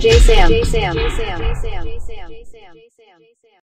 DJ Sam.